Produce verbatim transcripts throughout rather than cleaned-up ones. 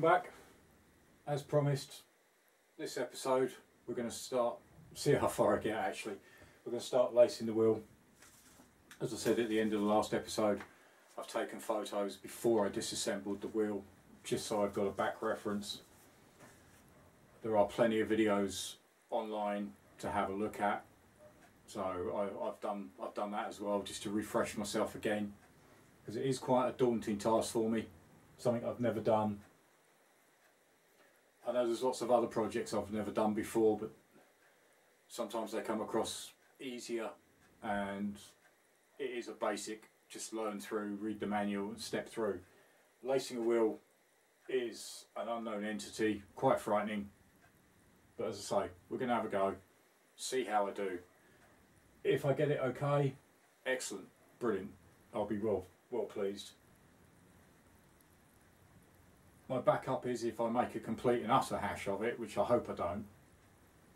Welcome back. As promised, this episode we're going to start, see how far I get actually, we're going to start lacing the wheel. As I said at the end of the last episode, I've taken photos before I disassembled the wheel, just so I've got a back reference. There are plenty of videos online to have a look at, so I, I've done I've done that as well, just to refresh myself again, because it is quite a daunting task for me, something I've never done. I know there's lots of other projects I've never done before, but sometimes they come across easier, and it is a basic, just learn through, read the manual and step through. Lacing a wheel is an unknown entity, quite frightening, but as I say, we're going to have a go, see how I do. If I get it okay, excellent, brilliant, I'll be well, well pleased. My backup is if I make a complete and utter hash of it, which I hope I don't,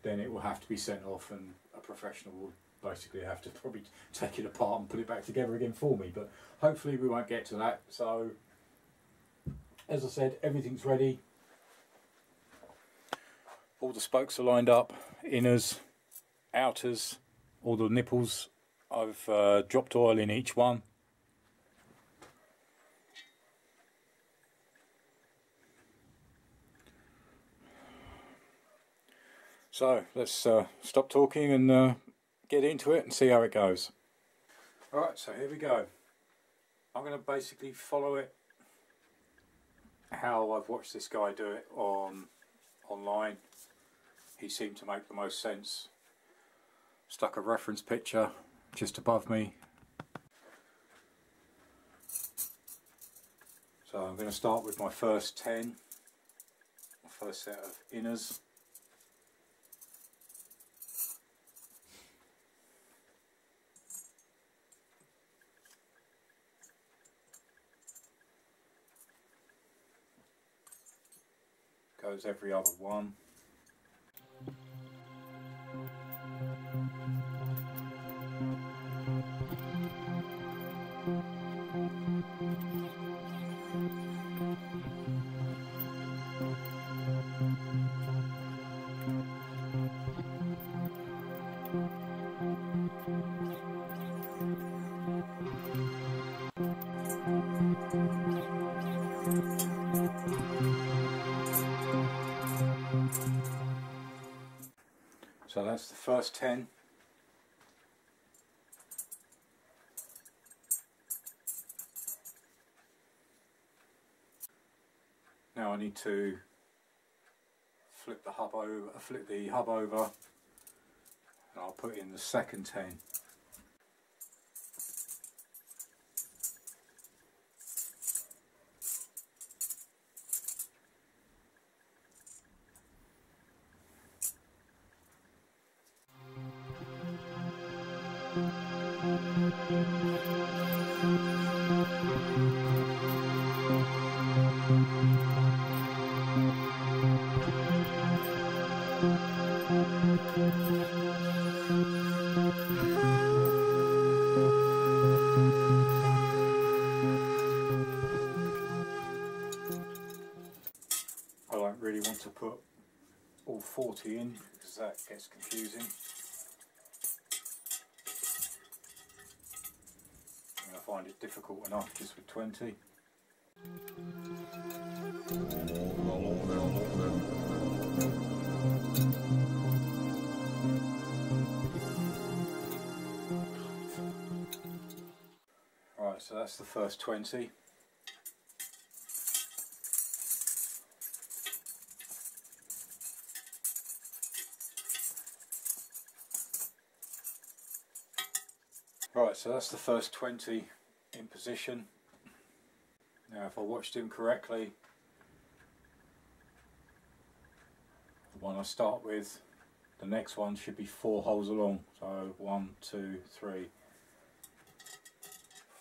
then it will have to be sent off and a professional will basically have to probably take it apart and put it back together again for me. But hopefully we won't get to that. So, as I said, everything's ready. All the spokes are lined up, inners, outers, all the nipples. I've uh, dropped oil in each one. So let's uh, stop talking and uh, get into it and see how it goes. Alright, so here we go. I'm going to basically follow it how I've watched this guy do it on online. He seemed to make the most sense. Stuck a reference picture just above me. So I'm going to start with my first ten, my first set of inners. Goes every other one. So that's the first ten. Now I need to flip the hub over, flip the hub over, and I'll put in the second ten. forty in, because that gets confusing. And I find it difficult enough just with twenty. Right, so that's the first twenty. Right, so that's the first twenty in position. Now if I watched him correctly, the one I start with, the next one should be four holes along. So one, two, three,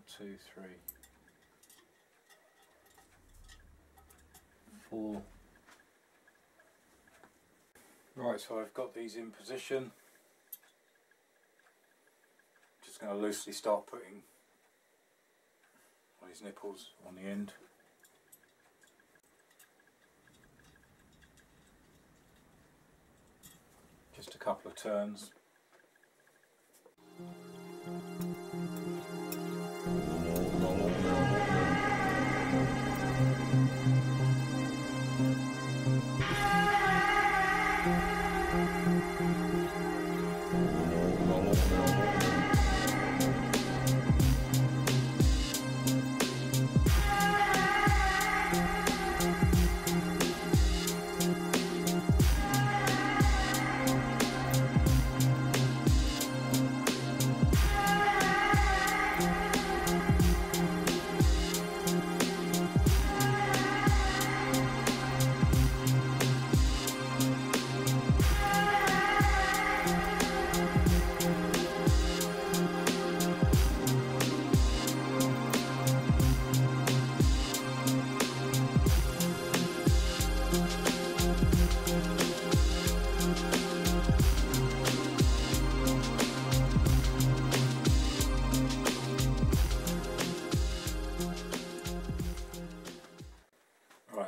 one, two, three, four. Right, so I've got these in position. Just going to loosely start putting these nipples on the end. Just a couple of turns.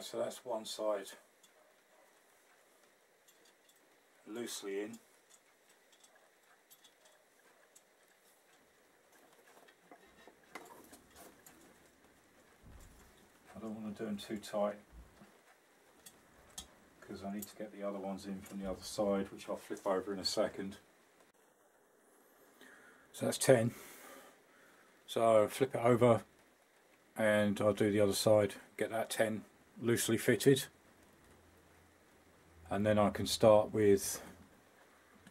So that's one side loosely in. I don't want to do them too tight because I need to get the other ones in from the other side, which I'll flip over in a second. So that's ten. So flip it over and I'll do the other side, get that ten loosely fitted, and then I can start with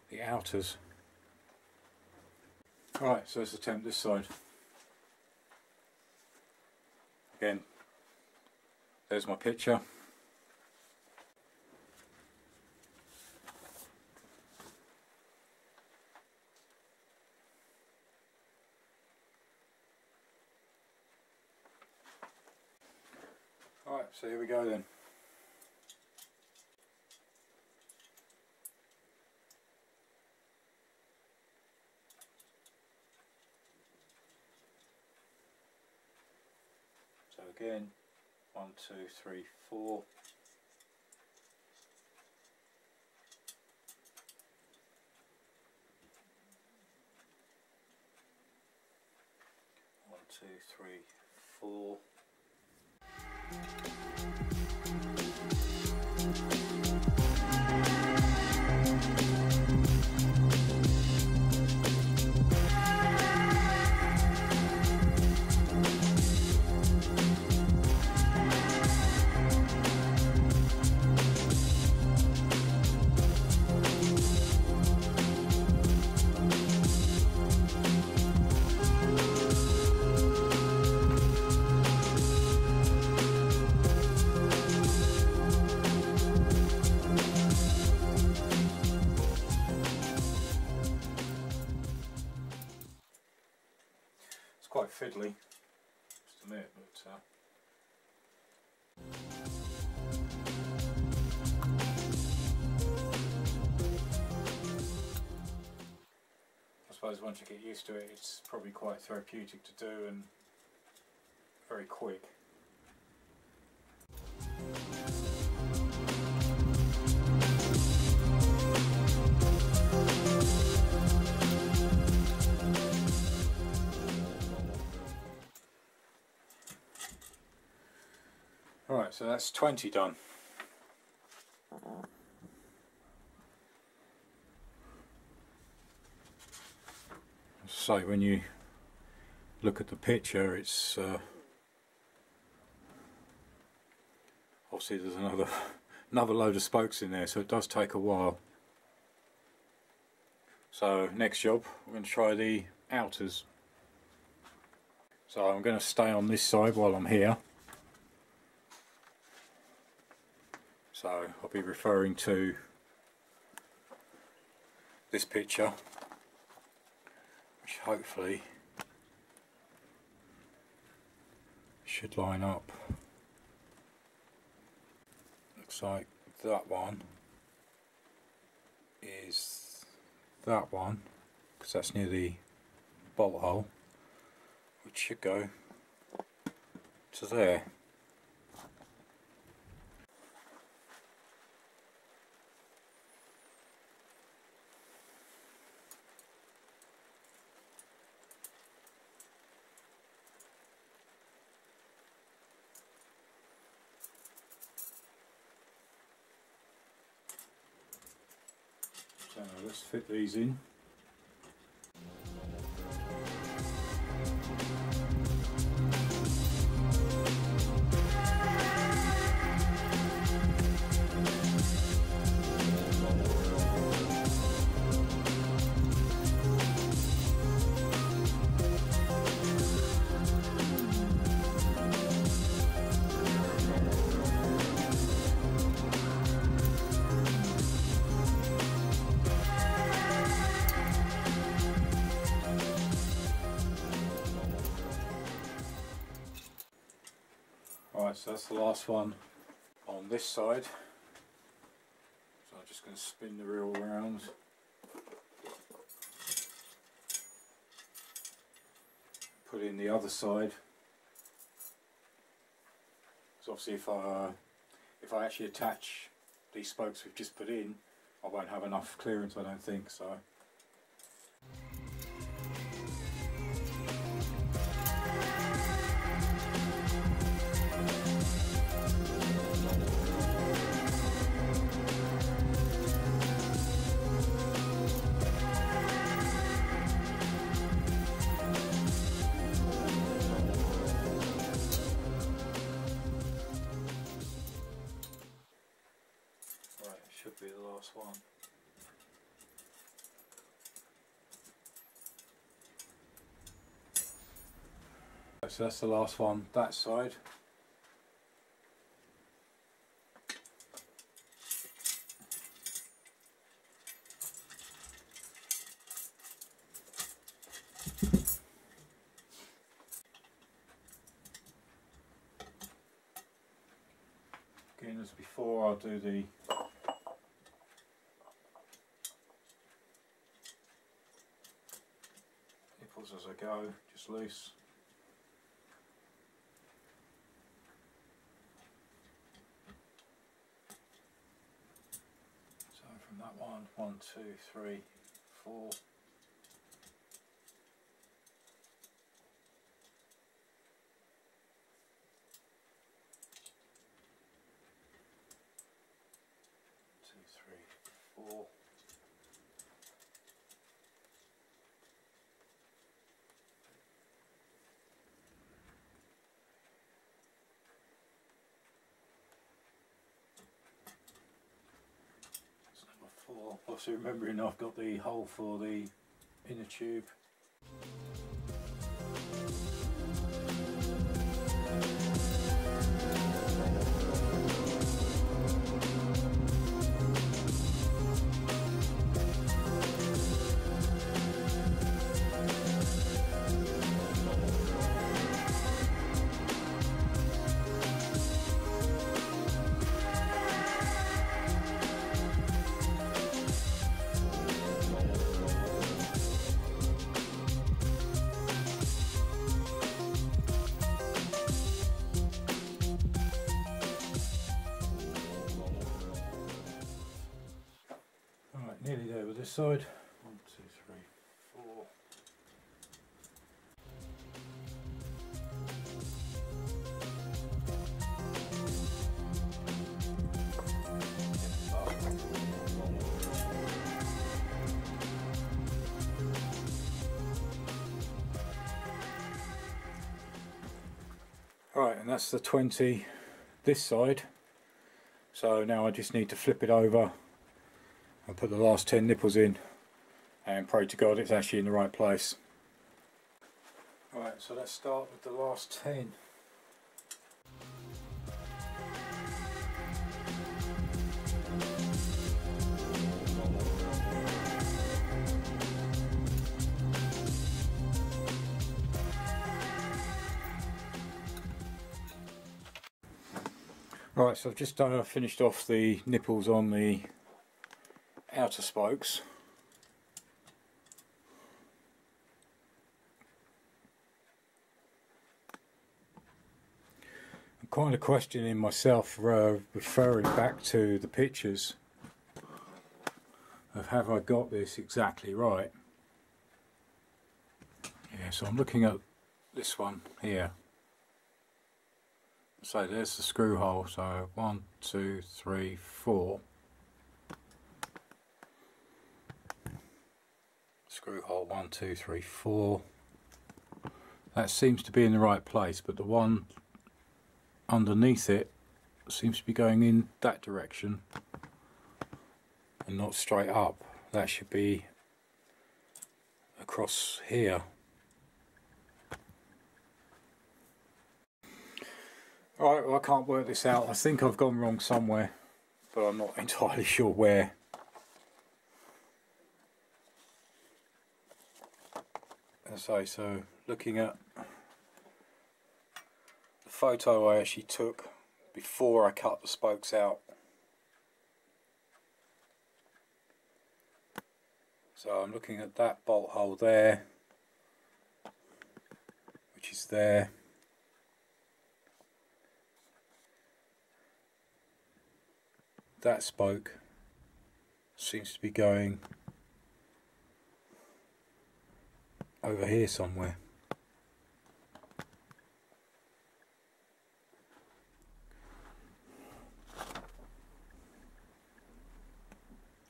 the outers. Right, so let's attempt this side. Again, there's my picture. Alright, so here we go then. So again, one, two, three, four. One, two, three, four. Quite fiddly, just a minute, but uh I suppose once you get used to it, it's probably quite therapeutic to do and very quick. Alright, so that's twenty done. So when you look at the picture, it's uh, obviously there's another another load of spokes in there, so it does take a while. So next job, we're going to try the outers. So I'm going to stay on this side while I'm here. So I'll be referring to this picture, which hopefully should line up. Looks like that one is that one, because that's near the bolt hole, which should go to there. So let's fit these in. So that's the last one on this side, so I'm just going to spin the reel around. Put in the other side, so obviously if I, if I actually attach these spokes we've just put in, I won't have enough clearance, I don't think, so. Should be the last one. So that's the last one that side. Again, as before, I'll do the as I go, just loose. So from that one, one, two, three, four. Two, three, four. Also remembering I've got the hole for the inner tube. Nearly there with this side. One, two, three, four. Right, and that's the twenty this side. So now I just need to flip it over and put the last ten nipples in, and pray to God it's actually in the right place. Right, so let's start with the last ten. Right, so I've just done, uh, finished off the nipples on the outer spokes. I'm kind of questioning myself, uh, referring back to the pictures of have I got this exactly right. Yeah, so I'm looking at this one here. So there's the screw hole, so one, two, three, four. Screw hole one, two, three, four. That seems to be in the right place, but the one underneath it seems to be going in that direction and not straight up. That should be across here. Alright, well, I can't work this out. I think I've gone wrong somewhere, but I'm not entirely sure where. As I say, so looking at the photo I actually took before I cut the spokes out. So I'm looking at that bolt hole there, which is there. That spoke seems to be going over here somewhere. I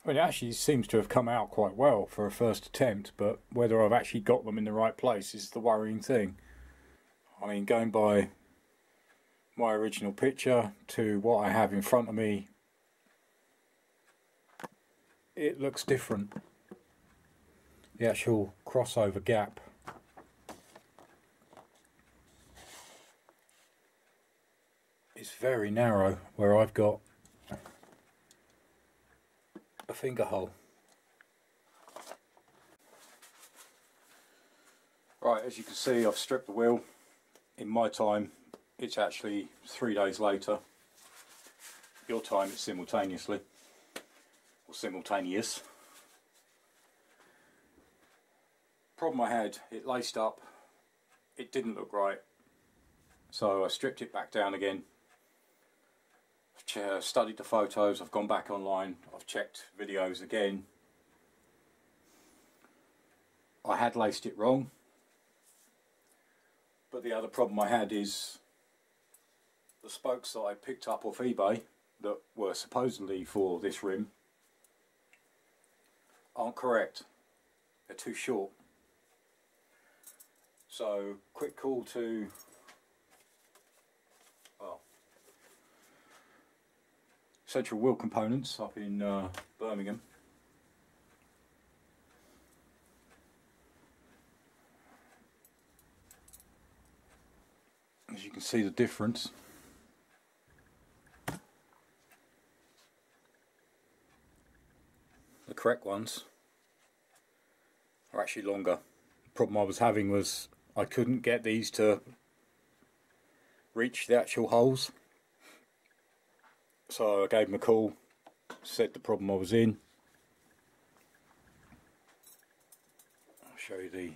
mean, it actually seems to have come out quite well for a first attempt, but whether I've actually got them in the right place is the worrying thing. I mean, going by my original picture to what I have in front of me, it looks different. The actual crossover gap. It's very narrow where I've got a finger hole. Right, as you can see, I've stripped the wheel. In my time, it's actually three days later. Your time is simultaneously. simultaneous. Problem I had, it laced up, it didn't look right, so I stripped it back down again. I've studied the photos, I've gone back online, I've checked videos again. I had laced it wrong, but the other problem I had is the spokes that I picked up off eBay that were supposedly for this rim aren't correct. They're too short. So quick call to, well, Central Wheel Components up in uh, Birmingham. As you can see the difference. The correct ones are actually longer. The problem I was having was I couldn't get these to reach the actual holes, so I gave them a call, said the problem I was in. I'll show you the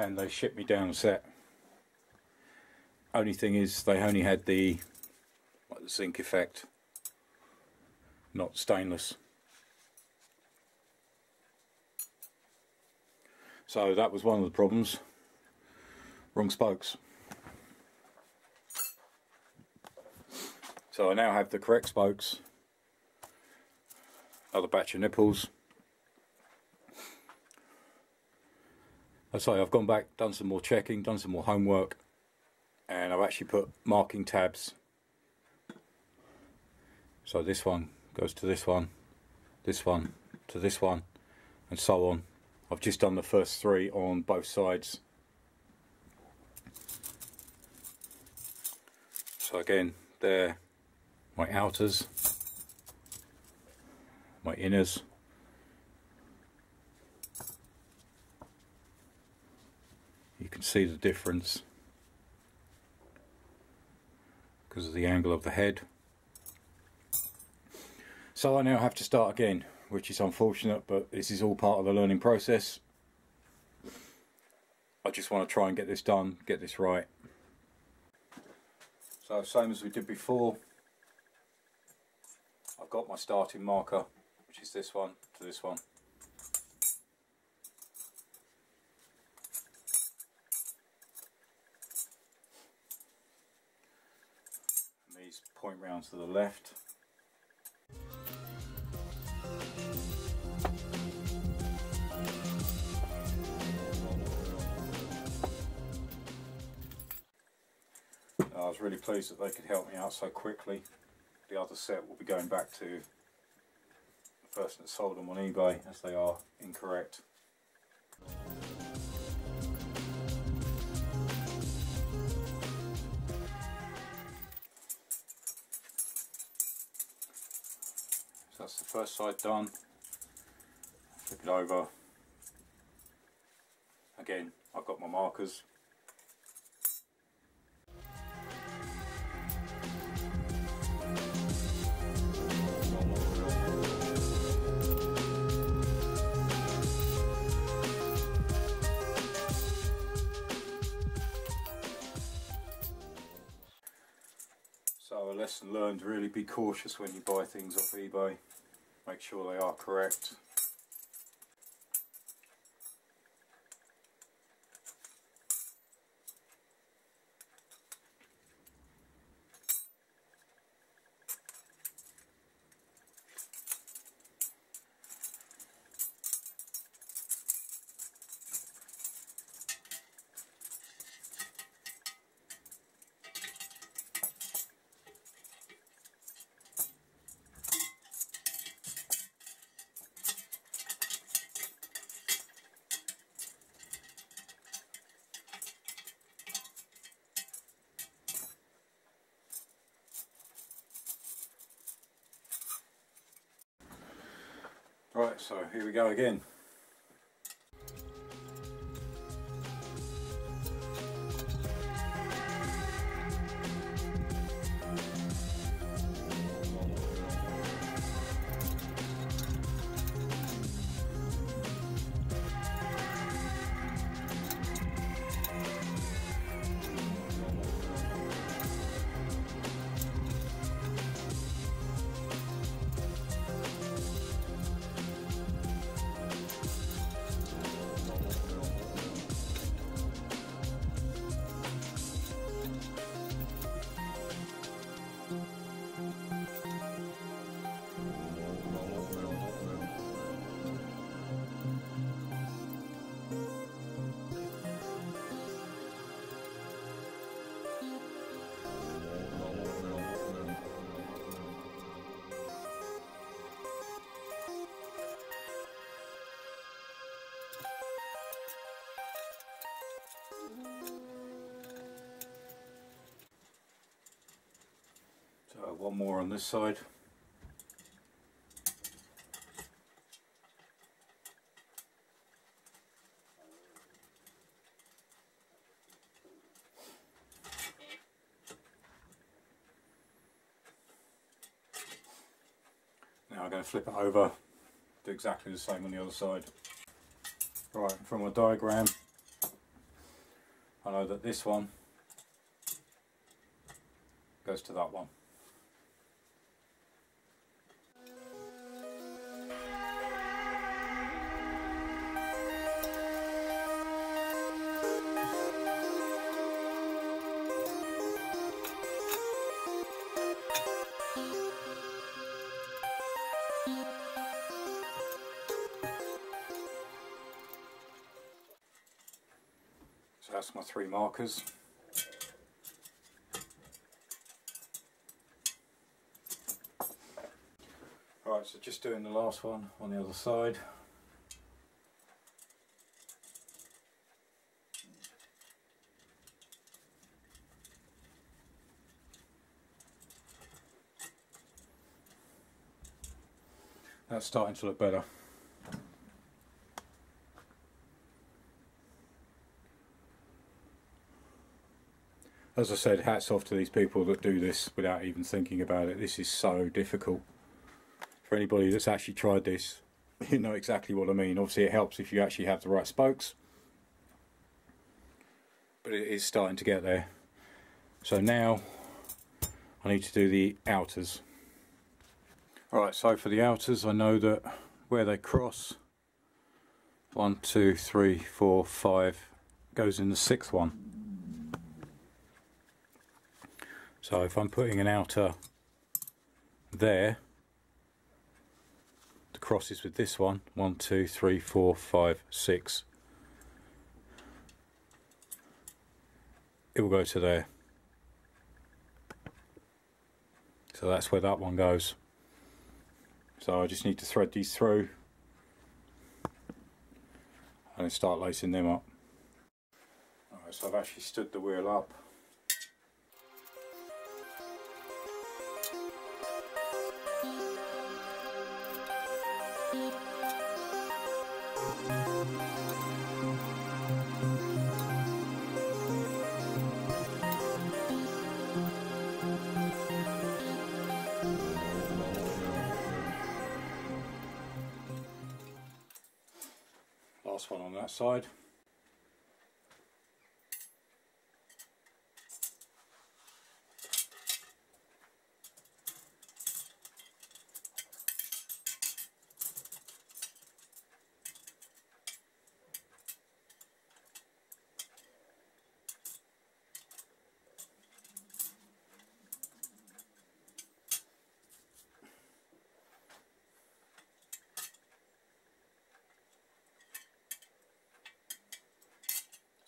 and they shipped me down a set. Only thing is, they only had the, like, the zinc effect, not stainless. So that was one of the problems. Wrong spokes. So I now have the correct spokes. Another batch of nipples. I say I've gone back, done some more checking, done some more homework. And I've actually put marking tabs, so this one goes to this one, this one to this one, and so on. I've just done the first three on both sides. So again, they're my outers, my inners, see the difference because of the angle of the head. So I now have to start again, which is unfortunate, but this is all part of the learning process. I just want to try and get this done, get this right. So same as we did before, I've got my starting marker, which is this one to this one. And these point round to the left. I was really pleased that they could help me out so quickly. The other set will be going back to the person that sold them on eBay, as they are incorrect. So that's the first side done. Flip it over. Again, I've got my markers. Lesson learned, really be cautious when you buy things off eBay. Make sure they are correct. Right, so here we go again. So one more on this side. Now I'm going to flip it over, do exactly the same on the other side. Right, from my diagram, I know that this one goes to that one. So that's my three markers. Right, so just doing the last one on the other side. That's starting to look better. as I said, hats off to these people that do this without even thinking about it. This is so difficult. For anybody that's actually tried this, you know exactly what I mean. Obviously it helps if you actually have the right spokes, but it is starting to get there. So now I need to do the outers. Alright, so for the outers, I know that where they cross, one, two, three, four, five, goes in the sixth one. So if I'm putting an outer there, the crosses with this one, one, two, three, four, five, six, it will go to there. So that's where that one goes. So I just need to thread these through and start lacing them up. Alright, so I've actually stood the wheel up. Last one on that side.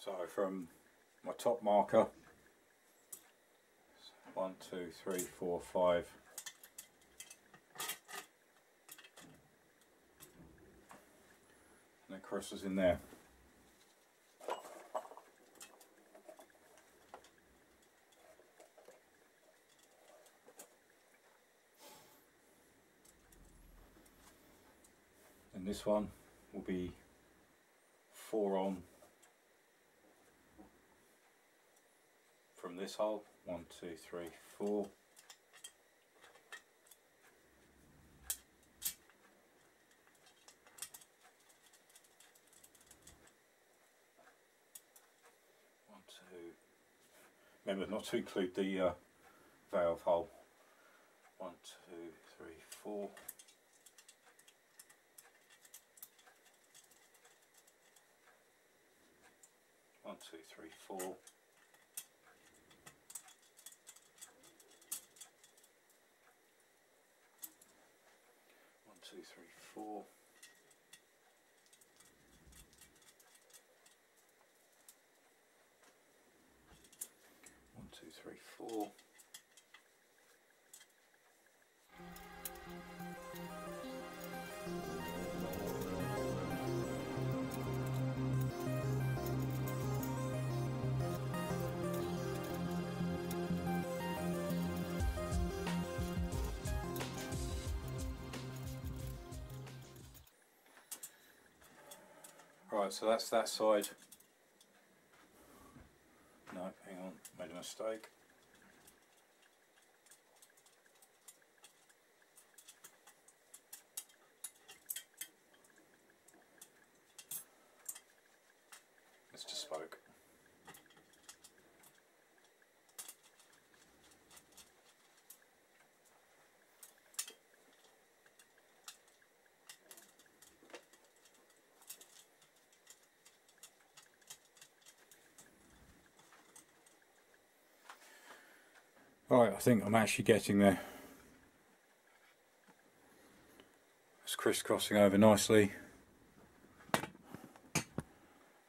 So from my top marker, one, two, three, four, five, and it crosses in there. And this one will be four on from this hole, one, two, three, four, one, two. Remember not to include the uh, valve hole. One, two, three, four. One, two, three, four. Two, three, four. One, two, three, four. Right, so that's that side. No, hang on, made a mistake. It's just spoke. Right, I think I'm actually getting there. It's crisscrossing over nicely,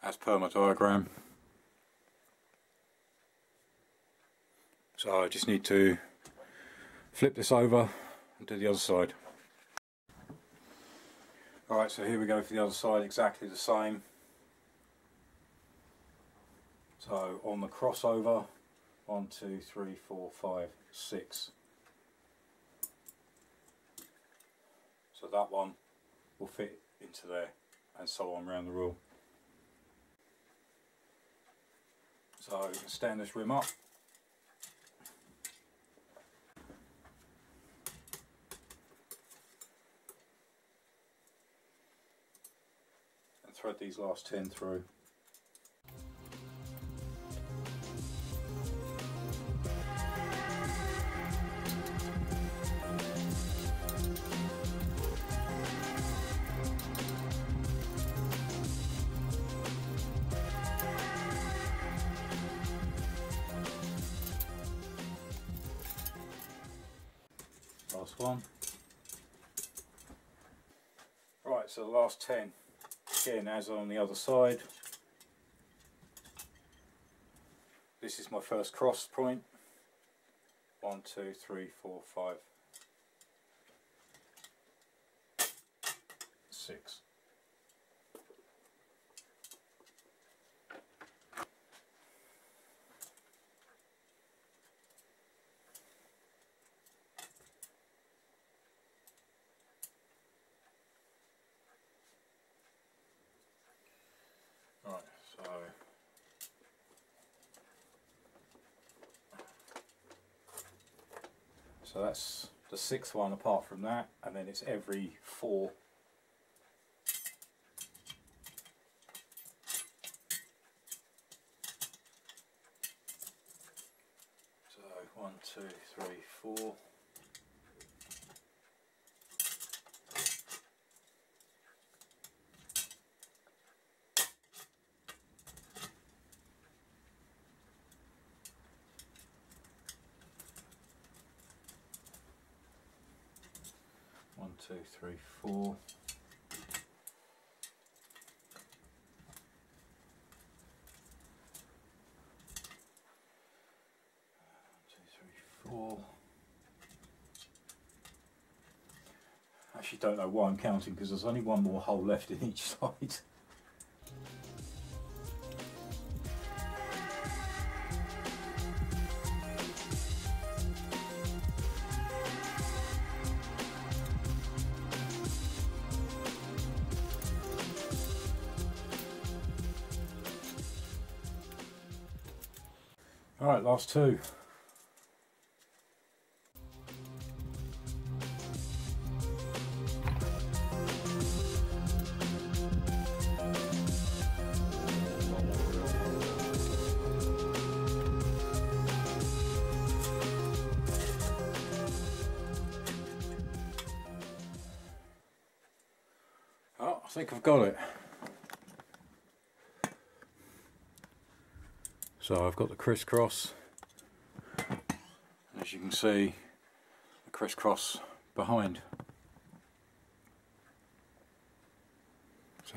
as per my diagram. So I just need to flip this over and do the other side. Alright, so here we go for the other side, exactly the same. So on the crossover, one, two, three, four, five, six. So that one will fit into there, and so on round the rule. So stand this rim up. thread these last ten through. Last one. Right, so the last ten, again as on the other side. This is my first cross point. One, two, three, four, five, six. So that's the sixth one apart from that, and then it's every four. So one, two, three, four. Two, three, four. Two, three, four. I actually don't know why I'm counting because there's only one more hole left in each side. Alright, last two. Oh, I think I've got it. So I've got the crisscross, as you can see, the crisscross behind.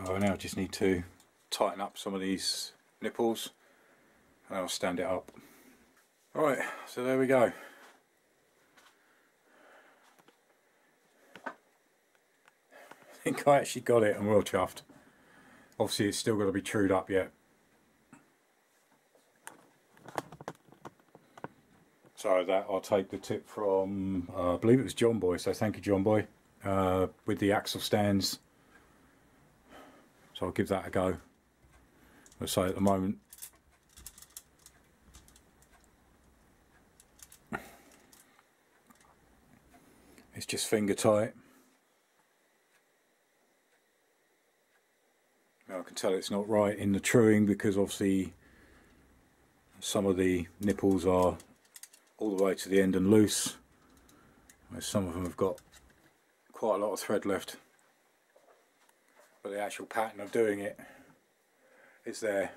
So I now just need to tighten up some of these nipples and I'll stand it up. Alright, so there we go. I think I actually got it. I'm well chuffed. Obviously it's still got to be trued up yet. So that I'll take the tip from, uh, I believe it was John Boy, so thank you John Boy, uh, with the axle stands. So I'll give that a go. Let's say at the moment. It's just finger tight. Now I can tell it's not right in the truing because obviously some of the nipples are all the way to the end and loose. Some of them have got quite a lot of thread left, but the actual pattern of doing it is there.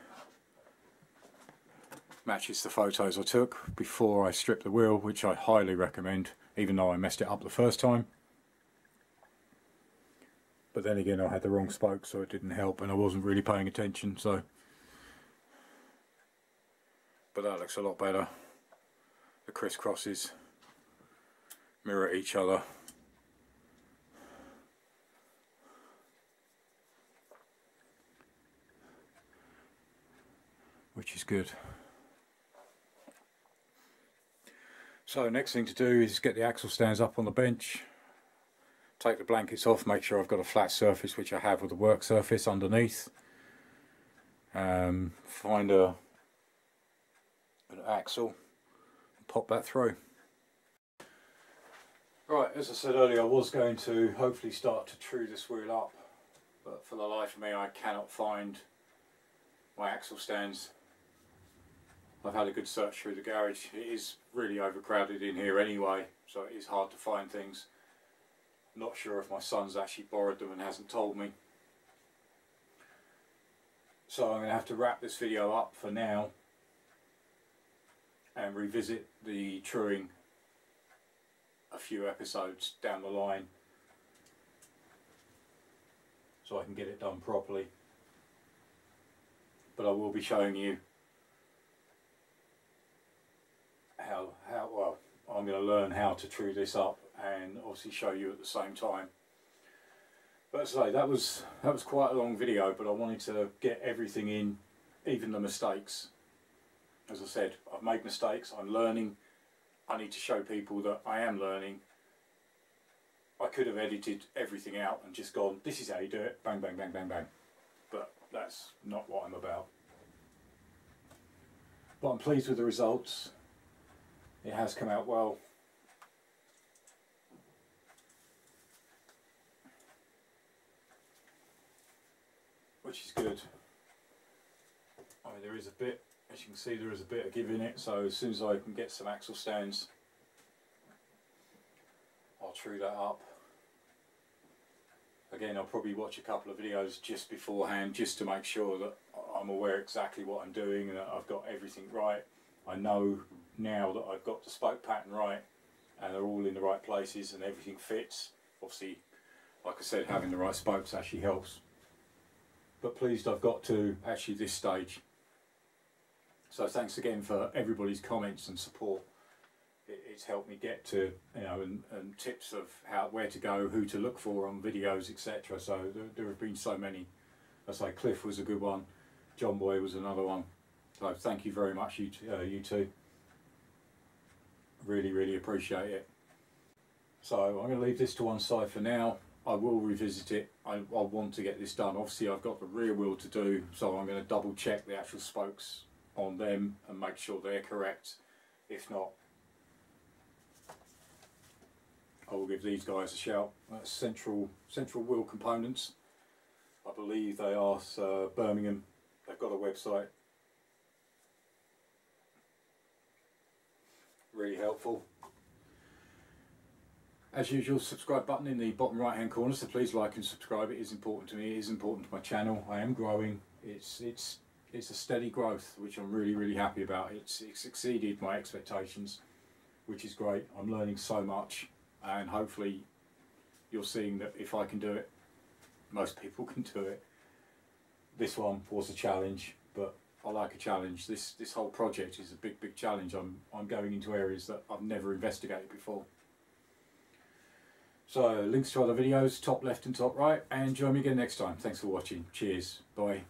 Matches the photos I took before I stripped the wheel, which I highly recommend, even though I messed it up the first time. But then again I had the wrong spoke, so it didn't help and I wasn't really paying attention. So, but that looks a lot better. The crisscrosses mirror each other. Which is good. So next thing to do is get the axle stands up on the bench. Take the blankets off, make sure I've got a flat surface, which I have with a work surface underneath. Um, find a, an axle. Pop that through. Right, as I said earlier, I was going to hopefully start to true this wheel up, but but for the life of me I cannot find my axle stands. I've had a good search through the garage. It is really overcrowded in here anyway, so it is hard to find things. Not sure if my son's actually borrowed them and hasn't told me. So I'm going to have to wrap this video up for now and revisit the truing a few episodes down the line so I can get it done properly. But I will be showing you how, how well, I'm going to learn how to true this up and obviously show you at the same time. But as I say, that was, that was quite a long video, but I wanted to get everything in, even the mistakes. As I said, I've made mistakes, I'm learning. I need to show people that I am learning. I could have edited everything out and just gone, this is how you do it, bang, bang, bang, bang, bang. But that's not what I'm about. But I'm pleased with the results. It has come out well. Which is good. I mean, there is a bit, as you can see, there is a bit of give in it, so as soon as I can get some axle stands, I'll true that up. Again, I'll probably watch a couple of videos just beforehand, just to make sure that I'm aware exactly what I'm doing and that I've got everything right. I know now that I've got the spoke pattern right and they're all in the right places and everything fits. Obviously, like I said, having the right spokes actually helps. But pleased I've got to actually this stage. So thanks again for everybody's comments and support. It, it's helped me get to, you know, and, and tips of how, where to go, who to look for on videos, et cetera. So there, there have been so many. I say Cliff was a good one. John Boy was another one. So thank you very much, you, uh, you two. Really, really appreciate it. So I'm going to leave this to one side for now. I will revisit it. I, I want to get this done. Obviously I've got the rear wheel to do, so I'm going to double check the actual spokes on them and make sure they're correct. If not, I will give these guys a shout. That's Central, Central Wheel Components. I believe they are uh, Birmingham. They've got a website. Really helpful. As usual, subscribe button in the bottom right hand corner, so please like and subscribe. It is important to me, it is important to my channel. I am growing. It's it's it's a steady growth, which I'm really, really happy about. It's, it's exceeded my expectations, which is great. I'm learning so much and hopefully you're seeing that if I can do it, most people can do it. This one was a challenge, but I like a challenge. This this whole project is a big, big challenge. I'm I'm going into areas that I've never investigated before. So links to other videos, top left and top right, and join me again next time. Thanks for watching. Cheers. Bye.